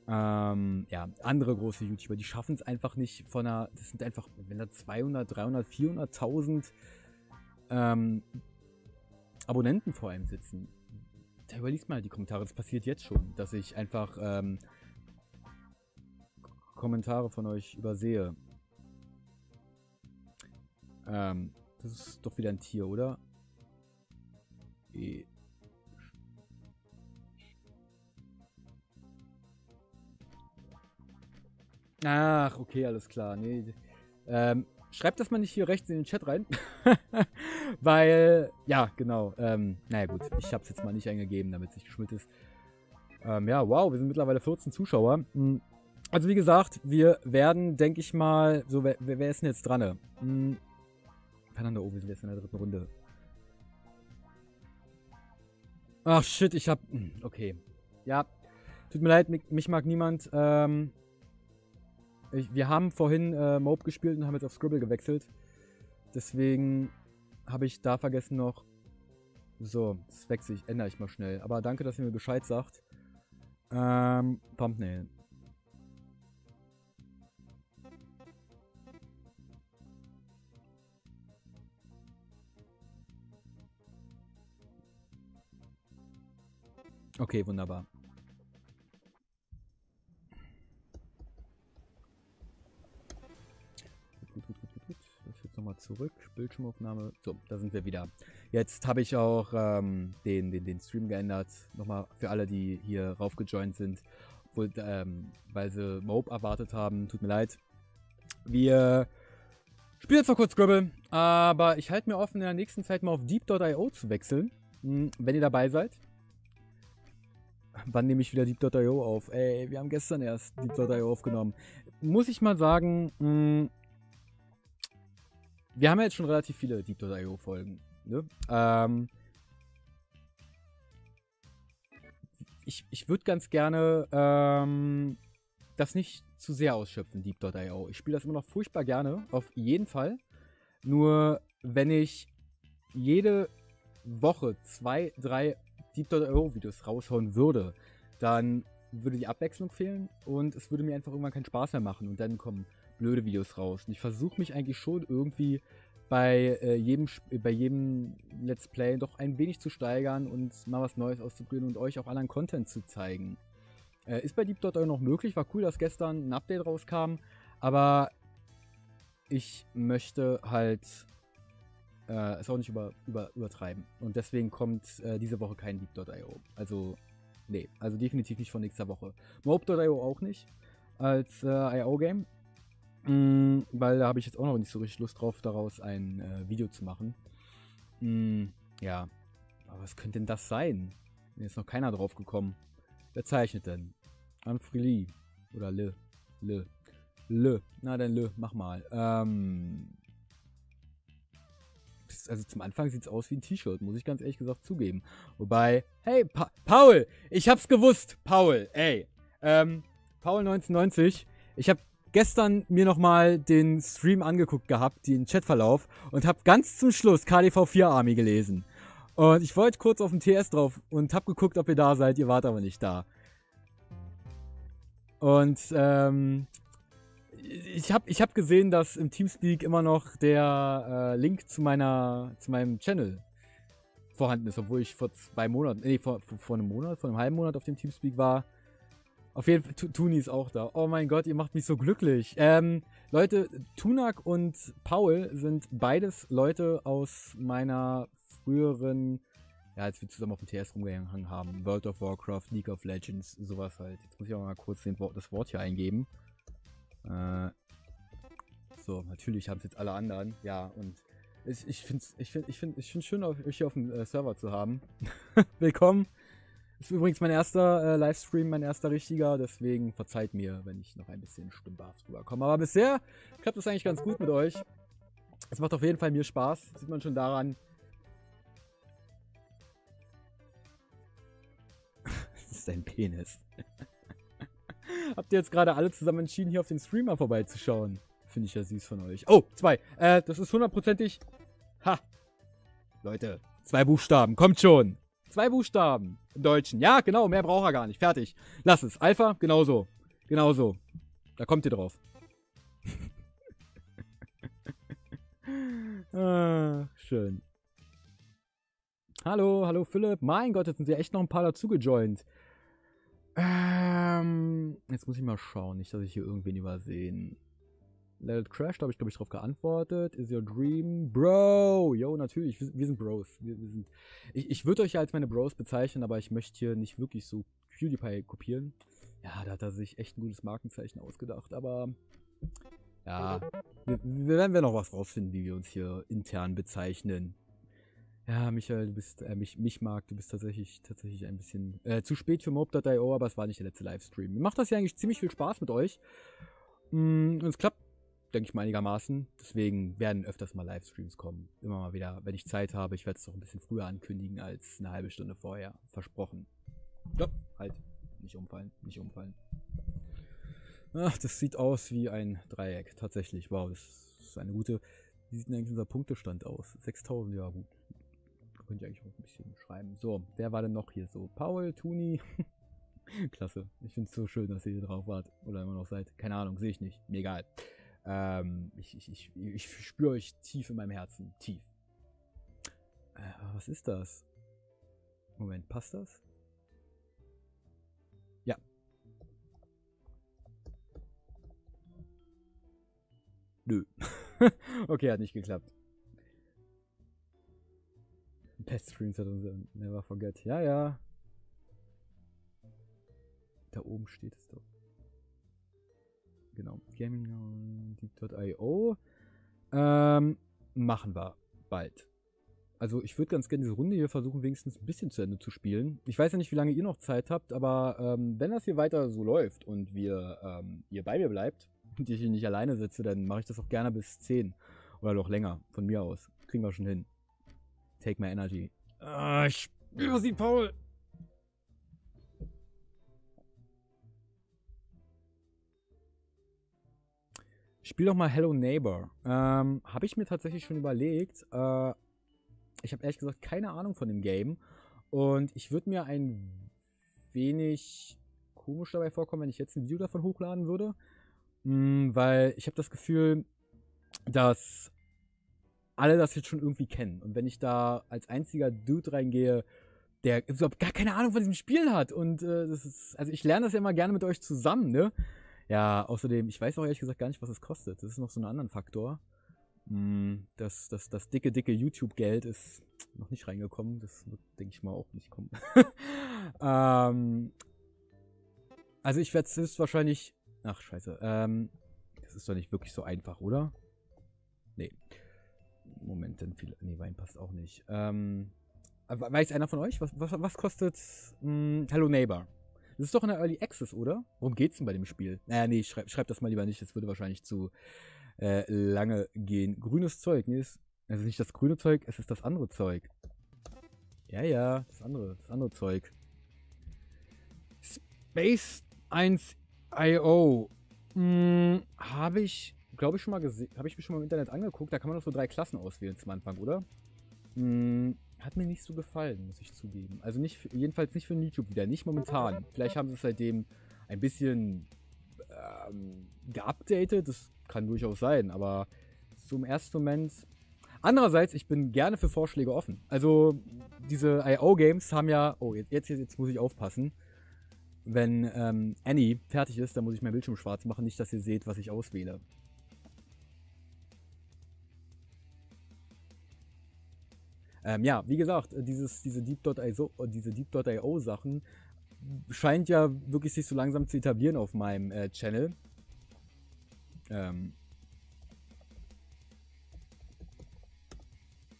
Ähm, ja, andere große YouTuber, die schaffen es einfach nicht von einer, das sind einfach, wenn da zweihundert, dreihundert, vierhunderttausend ähm, Abonnenten vor einem sitzen. Da überliest mal die Kommentare. Das passiert jetzt schon, dass ich einfach, ähm, Kommentare von euch übersehe. Ähm, das ist doch wieder ein Tier, oder? E Ach, okay, alles klar. Nee. Ähm, schreibt das mal nicht hier rechts in den Chat rein. Weil, ja, genau. Ähm, naja gut, ich habe es jetzt mal nicht eingegeben, damit es nicht geschmückt ist. Ähm, ja, wow, wir sind mittlerweile vierzehn Zuschauer. Hm. Also wie gesagt, wir werden, denke ich mal, so, wer, wer ist denn jetzt dran? Hm. Fernando, oh, wir sind jetzt in der dritten Runde. Ach shit, ich hab, okay. Ja, tut mir leid, mich, mich mag niemand. Ähm, Ich, wir haben vorhin äh, Mope gespielt und haben jetzt auf Skribbl gewechselt. Deswegen habe ich da vergessen noch... So, das wechsle ich, ändere ich mal schnell. Aber danke, dass ihr mir Bescheid sagt. Ähm, Thumbnail. Okay, wunderbar. Gut, gut, gut, gut, gut. Das jetzt nochmal zurück. Bildschirmaufnahme. So, da sind wir wieder. Jetzt habe ich auch ähm, den, den, den Stream geändert. Nochmal für alle, die hier raufgejoint sind, obwohl, ähm, weil sie Mope erwartet haben. Tut mir leid. Wir spielen jetzt noch kurz Skribbl, aber ich halte mir offen, in der nächsten Zeit mal auf deep punkt i o zu wechseln, wenn ihr dabei seid. Wann nehme ich wieder deep punkt i o auf? Ey, wir haben gestern erst deep punkt i o aufgenommen. Muss ich mal sagen, mh, wir haben ja jetzt schon relativ viele deep punkt i o Folgen. Ne? Ähm, ich ich würde ganz gerne ähm, das nicht zu sehr ausschöpfen, deep punkt i o. Ich spiele das immer noch furchtbar gerne, auf jeden Fall. Nur wenn ich jede Woche zwei, drei deep punkt i o-Videos raushauen würde, dann würde die Abwechslung fehlen und es würde mir einfach irgendwann keinen Spaß mehr machen und dann kommen blöde Videos raus. Und ich versuche mich eigentlich schon irgendwie bei, äh, jedem, bei jedem Let's Play doch ein wenig zu steigern und mal was Neues auszuprobieren und euch auch anderen Content zu zeigen. Äh, ist bei deep punkt i o noch möglich, war cool, dass gestern ein Update rauskam, aber ich möchte halt... Äh, ist auch nicht über, über, übertreiben. Und deswegen kommt äh, diese Woche kein deep punkt i o. Also, nee. Also definitiv nicht von nächster Woche. Mope punkt i o auch nicht. Als äh, i o-Game. Mm, weil da habe ich jetzt auch noch nicht so richtig Lust drauf, daraus ein äh, Video zu machen. Mm, ja. Aber was könnte denn das sein? Mir ist noch keiner drauf gekommen. Wer zeichnet denn? Humphrey Lee. Oder Le. Le. Le. Na dann Le, mach mal. Ähm... Also zum Anfang sieht es aus wie ein T-Shirt, muss ich ganz ehrlich gesagt zugeben. Wobei, hey, Pa- Paul, ich hab's gewusst, Paul, ey. Ähm, Paul neunzehnhundertneunzig, ich hab gestern mir nochmal den Stream angeguckt gehabt, den Chatverlauf, und hab ganz zum Schluss K D V vier Army gelesen. Und ich wollte kurz auf den T S drauf und hab geguckt, ob ihr da seid, ihr wart aber nicht da. Und, ähm... Ich habe ich hab gesehen, dass im TeamSpeak immer noch der äh, Link zu, meiner, zu meinem Channel vorhanden ist, obwohl ich vor zwei Monaten, nee, vor, vor einem Monat, vor einem halben Monat auf dem TeamSpeak war. Auf jeden Fall, Toonie ist auch da. Oh mein Gott, ihr macht mich so glücklich. Ähm, Leute, Tunak und Paul sind beides Leute aus meiner früheren, ja, als wir zusammen auf dem T S rumgehangen haben, World of Warcraft, League of Legends, sowas halt. Jetzt muss ich auch mal kurz den, das Wort hier eingeben. So, natürlich haben es jetzt alle anderen. Ja, und ich, ich finde es ich find, ich find, ich find schön, euch hier auf dem äh, Server zu haben. Willkommen. Das ist übrigens mein erster äh, Livestream, mein erster richtiger. Deswegen verzeiht mir, wenn ich noch ein bisschen stimmbehaft rüberkomme. Aber bisher klappt es eigentlich ganz gut mit euch. Es macht auf jeden Fall mir Spaß. Das sieht man schon daran. Das ist ein Penis. Habt ihr jetzt gerade alle zusammen entschieden, hier auf den Streamer vorbeizuschauen? Finde ich ja süß von euch. Oh, zwei. Äh, das ist hundertprozentig... Ha! Leute, zwei Buchstaben. Kommt schon! Zwei Buchstaben im Deutschen. Ja, genau, mehr braucht er gar nicht. Fertig. Lass es. Alpha, genauso. Genauso. Da kommt ihr drauf. ah, schön. Hallo, hallo Philipp. Mein Gott, jetzt sind ja echt noch ein paar dazu gejoint. Ähm, jetzt muss ich mal schauen, nicht, dass ich hier irgendwen übersehen. Let it crash, da habe ich, glaube ich, drauf geantwortet. Is your dream, bro? Yo, natürlich, wir, wir sind Bros. Wir, wir sind, ich ich würde euch ja als meine Bros bezeichnen, aber ich möchte hier nicht wirklich so PewDiePie kopieren. Ja, da hat er sich echt ein gutes Markenzeichen ausgedacht, aber... Ja, wir, wir werden wir noch was rausfinden, wie wir uns hier intern bezeichnen. Ja, Michael, du bist, äh, mich, mich mag, du bist tatsächlich, tatsächlich ein bisschen äh, zu spät für Mope punkt i o, aber es war nicht der letzte Livestream. Mir macht das ja eigentlich ziemlich viel Spaß mit euch. Mm, und es klappt, denke ich mal, einigermaßen. Deswegen werden öfters mal Livestreams kommen. Immer mal wieder, wenn ich Zeit habe. Ich werde es doch ein bisschen früher ankündigen als eine halbe Stunde vorher. Versprochen. Stopp, halt. Nicht umfallen, nicht umfallen. Ach, das sieht aus wie ein Dreieck, tatsächlich. Wow, das ist eine gute... Wie sieht denn eigentlich unser Punktestand aus? sechstausend, ja gut. Könnte ich eigentlich auch ein bisschen schreiben. So, wer war denn noch hier so? Paul, Toonie. Klasse. Ich finde es so schön, dass ihr hier drauf wart. Oder immer noch seid. Keine Ahnung, sehe ich nicht. Mir egal. Ähm, ich ich, ich, ich spüre euch tief in meinem Herzen. Tief. Äh, was ist das? Moment, passt das? Ja. Nö. Okay, hat nicht geklappt. Best Streams hat unser Never Forget. Ja, ja. Da oben steht es doch. Genau. Gaming deep Punkt i o. Ähm, machen wir bald. Also ich würde ganz gerne diese Runde hier versuchen, wenigstens ein bisschen zu Ende zu spielen. Ich weiß ja nicht, wie lange ihr noch Zeit habt, aber ähm, wenn das hier weiter so läuft und wir, ähm, ihr bei mir bleibt und ich hier nicht alleine sitze, dann mache ich das auch gerne bis zehn oder noch länger, von mir aus. Kriegen wir schon hin. Take my energy. Ah, ich spüre sie, Paul! Spiel doch mal Hello Neighbor. Ähm, habe ich mir tatsächlich schon überlegt. Äh, ich habe ehrlich gesagt keine Ahnung von dem Game. Und ich würde mir ein wenig komisch dabei vorkommen, wenn ich jetzt ein Video davon hochladen würde. Hm, weil ich habe das Gefühl, dass alle das jetzt schon irgendwie kennen. Und wenn ich da als einziger Dude reingehe, der überhaupt gar keine Ahnung von diesem Spiel hat. Und äh, das ist, also ich lerne das ja immer gerne mit euch zusammen, ne? Ja, außerdem, ich weiß auch ehrlich gesagt gar nicht, was es kostet. Das ist noch so ein anderer Faktor. Das, das, das dicke, dicke YouTube-Geld ist noch nicht reingekommen. Das wird, denke ich mal, auch nicht kommen. ähm, also ich werde es wahrscheinlich... Ach, scheiße. Ähm, das ist doch nicht wirklich so einfach, oder? Nee. Moment, denn viel... Nee, Wein passt auch nicht. Ähm, weiß einer von euch? Was, was, was kostet mh, Hello Neighbor? Das ist doch in der Early Access, oder? Worum geht's denn bei dem Spiel? Naja, nee, ich schreib, schreib das mal lieber nicht. Das würde wahrscheinlich zu äh, lange gehen. Grünes Zeug. Nee, es ist nicht das grüne Zeug, es ist das andere Zeug. Ja, ja, das andere, das andere Zeug. Space eins punkt i o. Hm, habe ich, glaube ich, schon mal gesehen. Habe ich mir schon mal im Internet angeguckt. Da kann man doch so drei Klassen auswählen zum Anfang, oder? Hm. Hat mir nicht so gefallen, muss ich zugeben. Also nicht, jedenfalls nicht für YouTube wieder, nicht momentan. Vielleicht haben sie es seitdem ein bisschen ähm, geupdatet, das kann durchaus sein, aber zum ersten Moment... Andererseits, ich bin gerne für Vorschläge offen. Also diese i o-Games haben ja... Oh, jetzt, jetzt, jetzt muss ich aufpassen. Wenn ähm, Annie fertig ist, dann muss ich meinen Bildschirm schwarz machen, nicht, dass ihr seht, was ich auswähle. Ähm, ja, wie gesagt, dieses, diese deep Punkt i o Sachen scheint ja wirklich sich so langsam zu etablieren auf meinem äh, Channel. Ähm.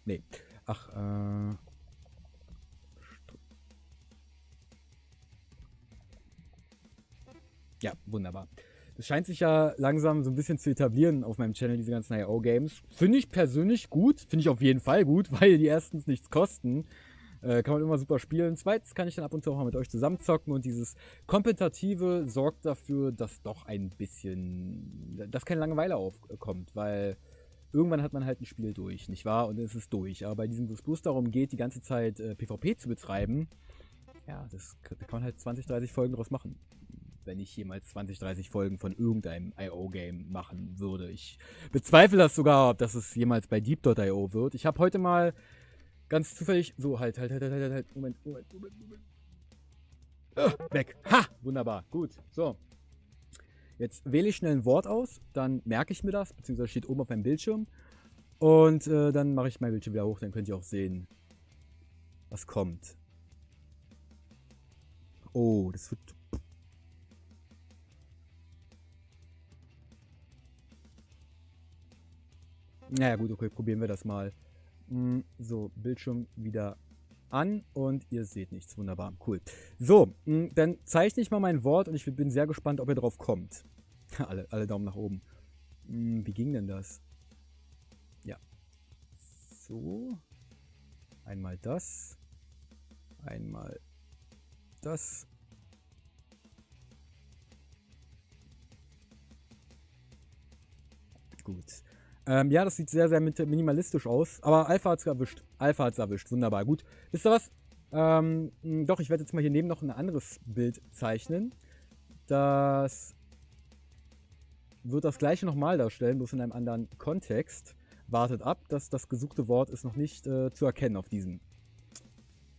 Nee. Ach, äh. Ja, wunderbar. Es scheint sich ja langsam so ein bisschen zu etablieren auf meinem Channel, diese ganzen i o-Games. Finde ich persönlich gut. Finde ich auf jeden Fall gut, weil die erstens nichts kosten. Äh, kann man immer super spielen. Zweitens kann ich dann ab und zu auch mal mit euch zusammenzocken. Und dieses Kompetitive sorgt dafür, dass doch ein bisschen... dass keine Langeweile aufkommt, weil... Irgendwann hat man halt ein Spiel durch, nicht wahr? Und es ist durch. Aber bei diesem, wo es bloß darum geht, die ganze Zeit äh, PvP zu betreiben, ja, das, da kann man halt zwanzig, dreißig Folgen draus machen. Wenn ich jemals zwanzig, dreißig Folgen von irgendeinem i o-Game machen würde. Ich bezweifle das sogar, ob das es jemals bei deep Punkt i o wird. Ich habe heute mal ganz zufällig... So, halt, halt, halt, halt, halt, halt. Moment, Moment, Moment, Moment. Ah, weg. Ha! Wunderbar. Gut. So. Jetzt wähle ich schnell ein Wort aus. Dann merke ich mir das, beziehungsweise steht oben auf meinem Bildschirm. Und äh, dann mache ich mein Bildschirm wieder hoch. Dann könnt ihr auch sehen, was kommt. Oh, das wird... Naja gut, okay, probieren wir das mal. So, Bildschirm wieder an und ihr seht nichts. Wunderbar, cool. So, dann zeichne ich mal mein Wort und ich bin sehr gespannt, ob ihr drauf kommt. Alle, alle Daumen nach oben. Wie ging denn das? Ja. So. Einmal das. Einmal das. gut. Ähm, ja, das sieht sehr, sehr minimalistisch aus. Aber Alpha hat's erwischt. Alpha hat's erwischt. Wunderbar. Gut. Wisst ihr was? Ähm, doch, ich werde jetzt mal hier neben noch ein anderes Bild zeichnen. Das wird das gleiche nochmal darstellen, bloß in einem anderen Kontext. Wartet ab, dass das gesuchte Wort ist noch nicht äh, zu erkennen auf diesem.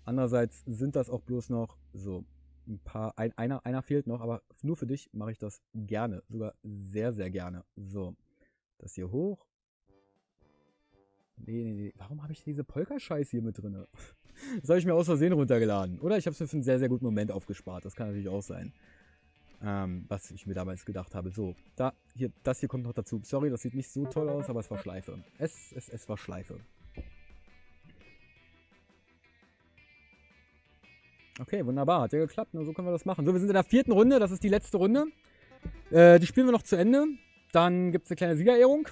Andererseits sind das auch bloß noch so ein paar, ein, einer, einer fehlt noch, aber nur für dich mache ich das gerne, sogar sehr, sehr gerne. So, das hier hoch. Nee, nee, nee, warum habe ich diese Polka-Scheiß hier mit drin? Das habe ich mir aus Versehen runtergeladen. Oder ich habe es mir für einen sehr, sehr guten Moment aufgespart, das kann natürlich auch sein. Ähm, was ich mir damals gedacht habe. So, da, hier, das hier kommt noch dazu. Sorry, das sieht nicht so toll aus, aber es war Schleife. Es, es, es war Schleife. Okay, wunderbar. Hat ja geklappt. Nur so können wir das machen. So, wir sind in der vierten Runde. Das ist die letzte Runde. Äh, die spielen wir noch zu Ende. Dann gibt es eine kleine Siegerehrung.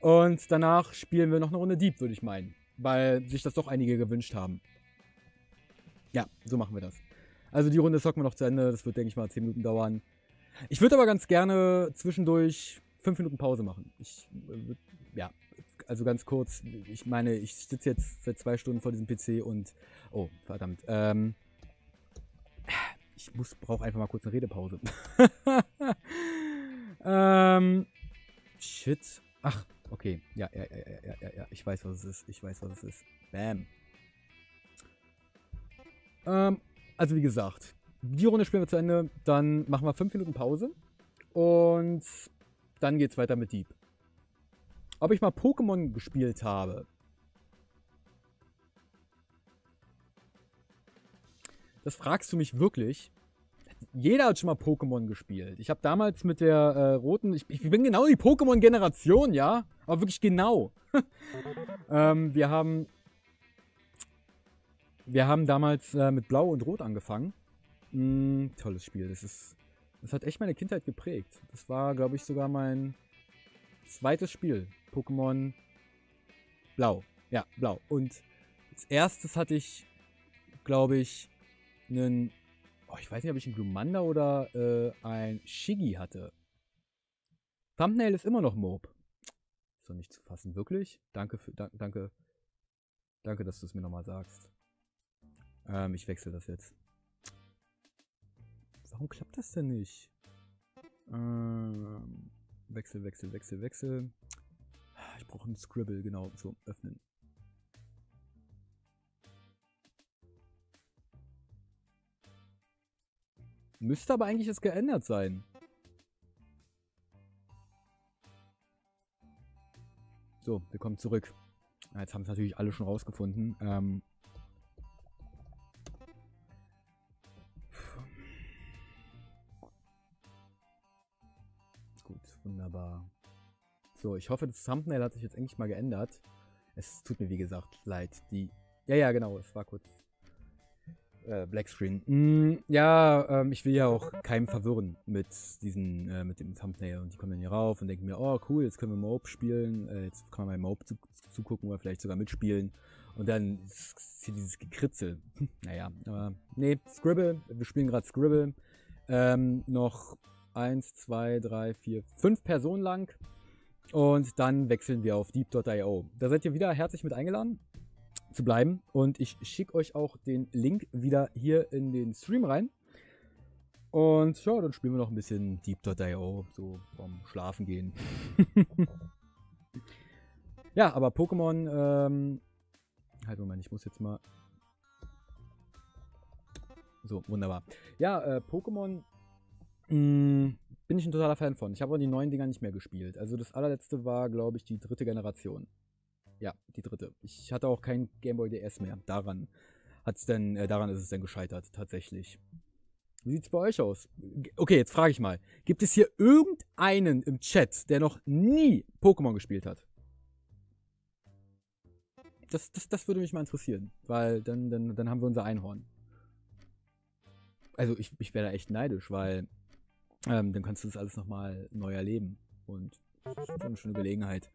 Und danach spielen wir noch eine Runde Deep, würde ich meinen. Weil sich das doch einige gewünscht haben. Ja, so machen wir das. Also die Runde zocken wir noch zu Ende. Das wird, denke ich mal, zehn Minuten dauern. Ich würde aber ganz gerne zwischendurch fünf Minuten Pause machen. Ich, äh, ja, also ganz kurz. Ich meine, ich sitze jetzt seit zwei Stunden vor diesem P C und... Oh, verdammt. Ähm, ich muss brauche einfach mal kurz eine Redepause. ähm, shit. Ach, okay. Ja, ja, ja, ja, ja, ja. Ich weiß, was es ist. Ich weiß, was es ist. Bam. Ähm... Also wie gesagt, die Runde spielen wir zu Ende, dann machen wir fünf Minuten Pause und dann geht's weiter mit Deep. Ob ich mal Pokémon gespielt habe? Das fragst du mich wirklich. Jeder hat schon mal Pokémon gespielt. Ich habe damals mit der äh, roten... Ich, ich bin genau die Pokémon-Generation, ja? Aber wirklich genau. ähm, wir haben... Wir haben damals äh, mit Blau und Rot angefangen. Mm, tolles Spiel. Das ist, das hat echt meine Kindheit geprägt. Das war, glaube ich, sogar mein zweites Spiel. Pokémon Blau. Ja, Blau. Und als erstes hatte ich, glaube ich, einen... Oh, ich weiß nicht, ob ich einen Glumanda oder äh, ein Shiggy hatte. Thumbnail ist immer noch Mope. Ist doch nicht zu fassen. Wirklich? Danke, für, da, danke, danke, dass du es mir nochmal sagst. Ähm, ich wechsle das jetzt. Warum klappt das denn nicht? Ähm, wechsel, wechsel, wechsel, wechsel. Ich brauche einen Skribbl, genau, so, öffnen. Müsste aber eigentlich jetzt geändert sein. So, wir kommen zurück. Jetzt haben es natürlich alle schon rausgefunden. Ähm... Wunderbar. So, ich hoffe, das Thumbnail hat sich jetzt endlich mal geändert. Es tut mir, wie gesagt, leid. Die... Ja, ja, genau, es war kurz äh, Blackscreen. Mm, ja, ähm, ich will ja auch keinem verwirren mit diesen, äh, mit dem Thumbnail. Und die kommen dann hier rauf und denken mir, oh cool, jetzt können wir Mope spielen. Äh, jetzt kann man bei Mope zu zugucken oder vielleicht sogar mitspielen. Und dann ist hier dieses Gekritzel. Naja, aber nee, Skribbl. Wir spielen gerade Skribbl. Ähm, noch... eins, zwei, drei, vier, fünf Personen lang und dann wechseln wir auf deep punkt i o. Da seid ihr wieder herzlich mit eingeladen zu bleiben und ich schicke euch auch den Link wieder hier in den Stream rein und ja, dann spielen wir noch ein bisschen deep punkt i o, so vom Schlafen gehen. Ja, aber Pokémon, ähm, halt Moment, ich muss jetzt mal so, wunderbar. Ja, äh, Pokémon bin ich ein totaler Fan von. Ich habe aber die neuen Dinger nicht mehr gespielt. Also das allerletzte war, glaube ich, die dritte Generation. Ja, die dritte. Ich hatte auch kein Game Boy D S mehr. Daran hat's denn, äh, daran ist es denn gescheitert, tatsächlich. Wie sieht's bei euch aus? Okay, jetzt frage ich mal. Gibt es hier irgendeinen im Chat, der noch nie Pokémon gespielt hat? Das, das, das würde mich mal interessieren, weil dann, dann, dann haben wir unser Einhorn. Also ich, ich wäre da echt neidisch, weil... Ähm, dann kannst du das alles nochmal neu erleben. Und das ist eine schöne Gelegenheit.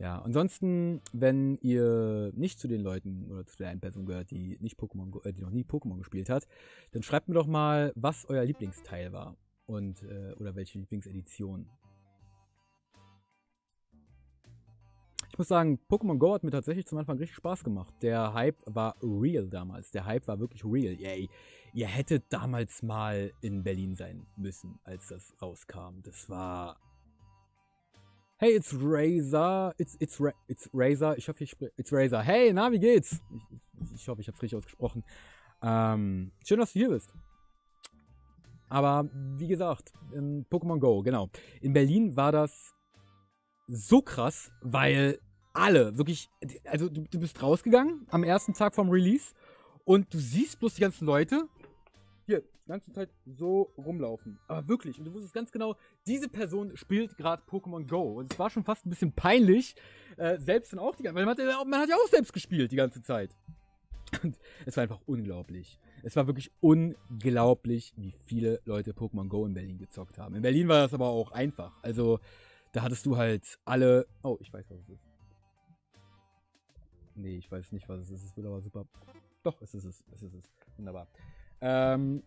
Ja, ansonsten, wenn ihr nicht zu den Leuten oder zu der einen Person gehört, die, nicht Pokémon, äh, die noch nie Pokémon gespielt hat, dann schreibt mir doch mal, was euer Lieblingsteil war. und äh, oder welche Lieblingsedition. Ich muss sagen, Pokémon Go hat mir tatsächlich zum Anfang richtig Spaß gemacht. Der Hype war real damals. Der Hype war wirklich real. Yay. Ihr hättet damals mal in Berlin sein müssen, als das rauskam. Das war... Hey, it's Razor. It's, it's, Ra it's Razor. Ich hoffe, ich spreche... It's Razor. Hey, na, wie geht's? Ich, ich, ich hoffe, ich habe es richtig ausgesprochen. Ähm, schön, dass du hier bist. Aber, wie gesagt, in Pokémon Go, genau. In Berlin war das... so krass, weil alle wirklich, also du, du bist rausgegangen am ersten Tag vom Release und du siehst bloß die ganzen Leute hier die ganze Zeit so rumlaufen. Aber wirklich, und du wusstest ganz genau, diese Person spielt gerade Pokémon Go. Und es war schon fast ein bisschen peinlich, äh, selbst dann auch die ganze Zeit, weil man hat, man hat ja auch selbst gespielt die ganze Zeit. Und es war einfach unglaublich. Es war wirklich unglaublich, wie viele Leute Pokémon Go in Berlin gezockt haben. In Berlin war das aber auch einfach. Also, da hattest du halt alle... Oh, ich weiß, was es ist. Nee, ich weiß nicht, was es ist. Es wird aber super... Doch, es ist es. Es ist es. Wunderbar. Ähm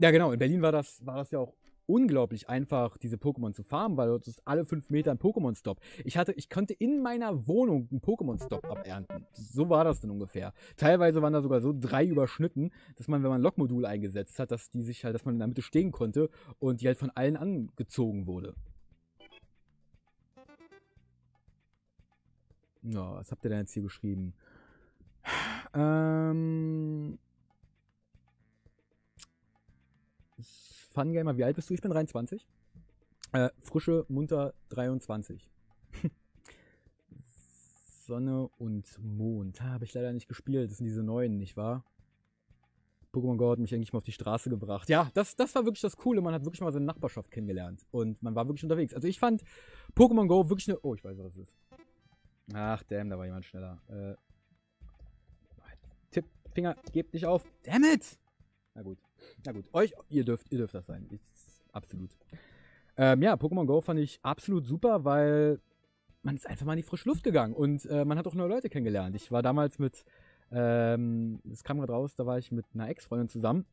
ja, genau. In Berlin war das, war das ja auch unglaublich einfach, diese Pokémon zu farmen, weil dort ist alle fünf Meter ein Pokémon-Stop. Ich hatte, ich konnte in meiner Wohnung einen Pokémon-Stop abernten. So war das dann ungefähr. Teilweise waren da sogar so drei überschnitten, dass man, wenn man ein Lockmodul eingesetzt hat, dass die sich halt, dass man in der Mitte stehen konnte und die halt von allen angezogen wurde. Ja, was habt ihr denn jetzt hier geschrieben? Ähm... Fun Gamer, wie alt bist du? Ich bin dreiundzwanzig. Äh, frische, munter dreiundzwanzig. Sonne und Mond. Habe ich leider nicht gespielt. Das sind diese neuen, nicht wahr? Pokémon Go hat mich eigentlich mal auf die Straße gebracht. Ja, das, das war wirklich das Coole. Man hat wirklich mal seine Nachbarschaft kennengelernt. Und man war wirklich unterwegs. Also ich fand Pokémon Go wirklich eine... Oh, ich weiß, was es ist. Ach, damn, da war jemand schneller. Äh... Tipp, Finger, gebt nicht auf. Damn it! Na gut. Na gut, euch, ihr dürft, ihr dürft das sein. Ist absolut. Ähm, ja, Pokémon Go fand ich absolut super, weil man ist einfach mal in die frische Luft gegangen und äh, man hat auch neue Leute kennengelernt. Ich war damals mit, ähm, das kam gerade raus, da war ich mit einer Ex-Freundin zusammen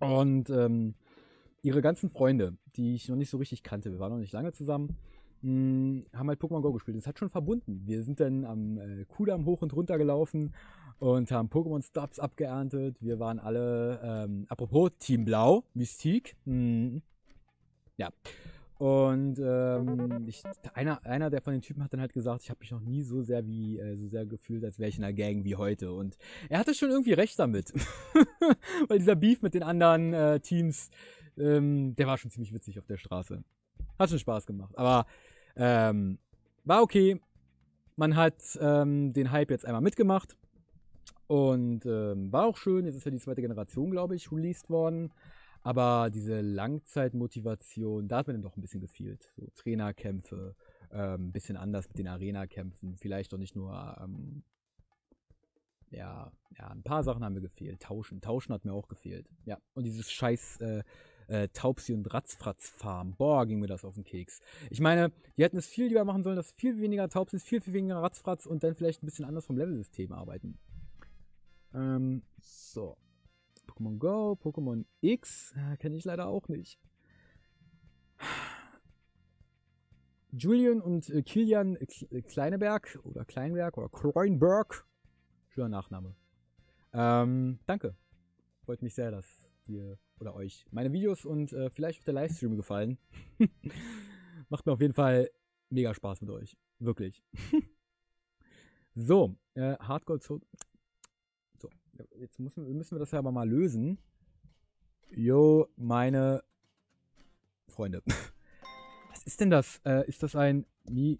und ähm, ihre ganzen Freunde, die ich noch nicht so richtig kannte, wir waren noch nicht lange zusammen, mh, haben halt Pokémon Go gespielt. Das hat schon verbunden. Wir sind dann am äh, Kudamm hoch und runter gelaufen. Und haben Pokémon-Stops abgeerntet. Wir waren alle, ähm, apropos Team Blau, Mystik. Hm. Ja. Und ähm, ich, einer, einer der von den Typen hat dann halt gesagt, ich habe mich noch nie so sehr wie äh, so sehr gefühlt, als wäre ich in einer Gang wie heute. Und er hatte schon irgendwie recht damit. Weil dieser Beef mit den anderen äh, Teams, ähm, der war schon ziemlich witzig auf der Straße. Hat schon Spaß gemacht. Aber ähm, war okay. Man hat ähm, den Hype jetzt einmal mitgemacht. Und ähm, war auch schön, jetzt ist ja die zweite Generation, glaube ich, released worden. Aber diese Langzeitmotivation, da hat mir dann doch ein bisschen gefehlt. So Trainerkämpfe, ähm, ein bisschen anders mit den Arena-Kämpfen, vielleicht doch nicht nur, ähm, ja, ja, ein paar Sachen haben mir gefehlt. Tauschen, Tauschen hat mir auch gefehlt. Ja, und dieses scheiß äh, äh, Taubsi- und Ratzfratz-Farm, boah, ging mir das auf den Keks. Ich meine, die hätten es viel lieber machen sollen, dass viel weniger Taubsis, viel, viel weniger Ratzfratz und dann vielleicht ein bisschen anders vom Level-System arbeiten. Ähm, so. Pokémon Go, Pokémon X, äh, kenne ich leider auch nicht. Julian und äh, Kilian äh, Kleineberg oder Kleinberg oder Kleinberg. Schöner Nachname. Ähm, danke. Freut mich sehr, dass dir oder euch meine Videos und äh, vielleicht auch der Livestream gefallen. Macht mir auf jeden Fall mega Spaß mit euch. Wirklich. So, äh, Hardcore zurück. Jetzt müssen, müssen wir das ja aber mal lösen. Jo, meine Freunde. Was ist denn das? Äh, ist das ein... Mi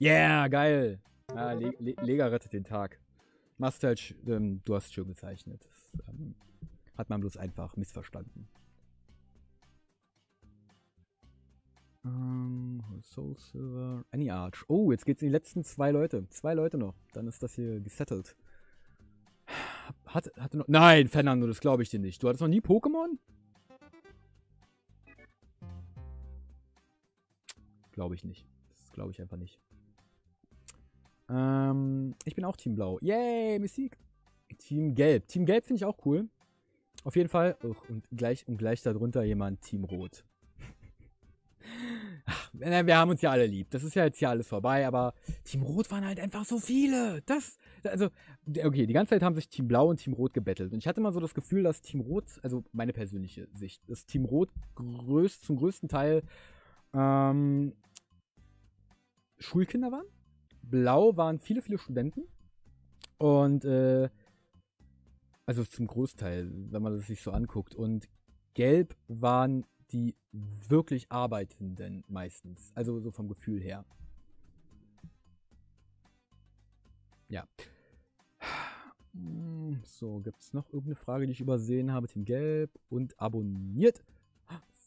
yeah, geil. Ah, Le Le Lega rettet den Tag. Master, ähm, du hast schön gezeichnet. Das, ähm, hat man bloß einfach missverstanden. Um, Soul Silver, Annie Arch. Oh, jetzt geht's in die letzten zwei Leute. Zwei Leute noch. Dann ist das hier gesettelt. Hat, hatte noch. Nein, Fernando, das glaube ich dir nicht. Du hattest noch nie Pokémon? Glaube ich nicht. Das glaube ich einfach nicht. Ähm, ich bin auch Team Blau. Yay, Musik. Team Gelb. Team Gelb finde ich auch cool. Auf jeden Fall. Oh, und gleich und gleich darunter jemand Team Rot. Ach, wir haben uns ja alle lieb. Das ist ja jetzt hier alles vorbei, aber Team Rot waren halt einfach so viele. Das, also, okay, die ganze Zeit haben sich Team Blau und Team Rot gebettelt. Und ich hatte mal so das Gefühl, dass Team Rot, also meine persönliche Sicht, dass Team Rot größt, zum größten Teil ähm, Schulkinder waren. Blau waren viele, viele Studenten. Und, äh, also zum Großteil, wenn man das sich so anguckt. Und Gelb waren die wirklich Arbeitenden meistens. Also so vom Gefühl her. Ja. So, gibt es noch irgendeine Frage, die ich übersehen habe? Team Gelb und abonniert.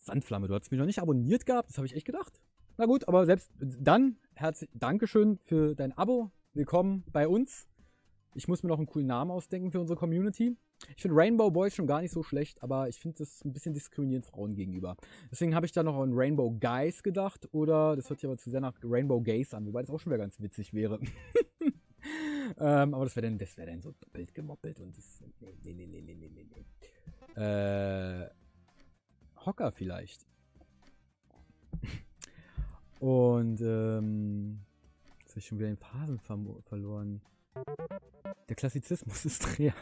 Sandflamme, du hast mich noch nicht abonniert gehabt. Das habe ich echt gedacht. Na gut, aber selbst dann, herzlich Dankeschön für dein Abo. Willkommen bei uns. Ich muss mir noch einen coolen Namen ausdenken für unsere Community. Ich finde Rainbow Boys schon gar nicht so schlecht, aber ich finde das ein bisschen diskriminierend Frauen gegenüber. Deswegen habe ich da noch an Rainbow Guys gedacht oder, das hört sich aber zu sehr nach Rainbow Gays an, wobei das auch schon wieder ganz witzig wäre. ähm, aber das wäre dann, wär dann so doppelt gemoppelt und das... Nee, nee, nee, nee, nee, nee, nee. Äh, Hocker vielleicht. Und, ähm... Jetzt habe ich schon wieder den Phasen ver verloren. Der Klassizismus ist real.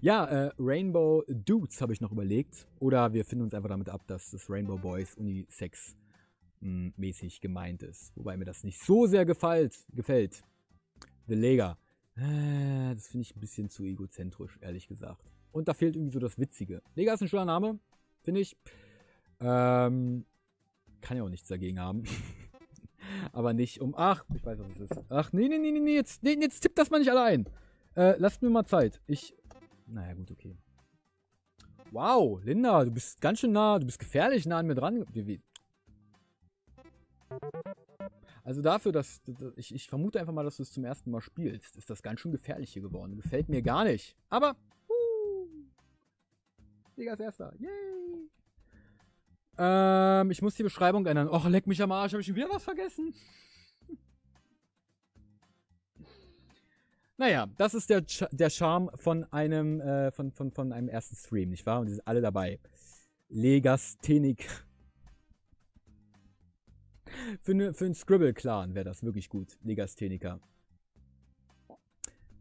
Ja, äh, Rainbow Dudes habe ich noch überlegt. Oder wir finden uns einfach damit ab, dass das Rainbow Boys unisex-mäßig gemeint ist. Wobei mir das nicht so sehr gefällt. gefällt. The Lega. Äh, das finde ich ein bisschen zu egozentrisch, ehrlich gesagt. Und da fehlt irgendwie so das Witzige. Lega ist ein schöner Name, finde ich. Ähm, kann ja auch nichts dagegen haben. Aber nicht um... Ach, ich weiß, was es ist. Ach, nee, nee, nee, nee, jetzt, nee, jetzt tippt das mal nicht alle ein. Äh, lasst mir mal Zeit. Ich... Naja, gut, okay. Wow, Linda, du bist ganz schön nah, du bist gefährlich nah an mir dran. Also dafür, dass... Ich, ich vermute einfach mal, dass du es zum ersten Mal spielst. Ist das ganz schön gefährlich hier geworden. Gefällt mir gar nicht. Aber... Uh, Liga ist Erster. Yay! Ähm, ich muss die Beschreibung ändern. Och, leck mich am Arsch, habe ich schon wieder was vergessen? Naja, das ist der, Ch der Charme von einem, äh, von, von, von einem ersten Stream, nicht wahr? Und die sind alle dabei. Legasthenik. Für, ne, für einen Skribbl-Clan wäre das wirklich gut. Legastheniker.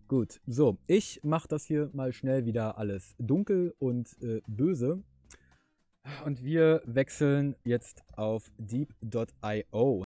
Gut, so. Ich mache das hier mal schnell wieder alles dunkel und äh, böse. Und wir wechseln jetzt auf deep Punkt i o.